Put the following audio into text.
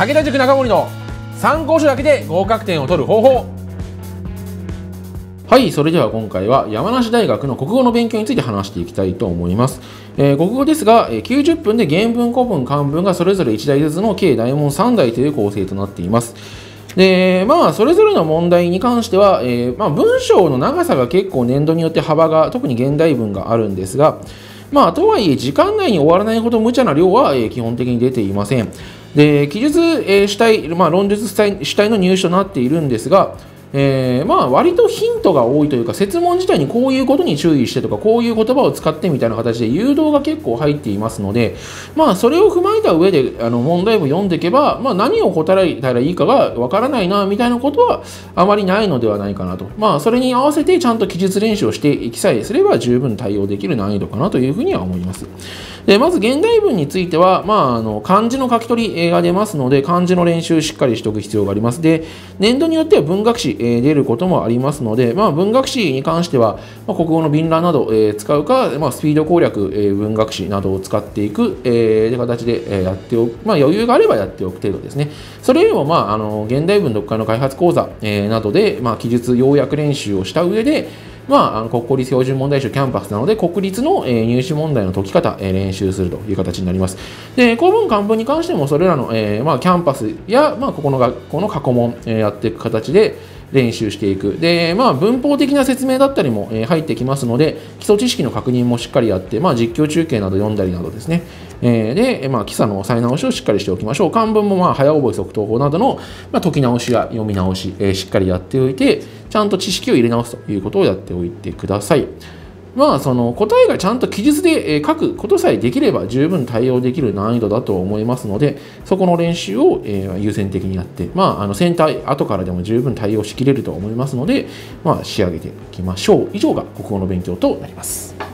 武田塾中森の参考書だけで合格点を取る方法。はい、それでは今回は山梨大学の国語の勉強について話していきたいと思います。国語ですが、90分で原文、古文、漢文がそれぞれ1題ずつの計大問3題という構成となっています。で、それぞれの問題に関しては、文章の長さが結構年度によって幅が、特に現代文があるんですが、とはいえ時間内に終わらないほど無茶な量は、基本的に出ていません。で、記述、主体、論述主体の入試となっているんですが、割とヒントが多いというか、設問自体にこういうことに注意してとか、こういう言葉を使ってみたいな形で誘導が結構入っていますので、それを踏まえた上で問題文を読んでいけば、何を答えたらいいかがわからないなみたいなことはあまりないのではないかなと。それに合わせてちゃんと記述練習をしていきさえすれば十分対応できる難易度かなというふうには思います。で、まず現代文については、漢字の書き取りが出ますので、漢字の練習をしっかりしておく必要があります。で、年度によっては文学史出ることもありますので、文学史に関しては、国語の便欄など使うか、スピード攻略、文学史などを使っていくという形でやっておく、余裕があればやっておく程度ですね。それよりも、現代文読解の開発講座などで、記述要約練習をした上で、国公立標準問題集キャンパスなので、国立の入試問題の解き方、練習するという形になります。で、古文漢文に関しても、それらの、キャンパスや、ここの学校の過去問、やっていく形で練習していく。で、文法的な説明だったりも、入ってきますので、基礎知識の確認もしっかりやって、実況中継など読んだりなどですね。で、基礎の押さえ直しをしっかりしておきましょう。漢文も、早覚え即答法などの、解き直しや読み直し、しっかりやっておいて、ちゃんと知識を入れ直すということをやっておいてください。その答えがちゃんと記述で書くことさえできれば十分対応できる難易度だと思いますので、そこの練習を優先的にやって、選択後からでも十分対応しきれると思いますので、仕上げていきましょう。以上が国語の勉強となります。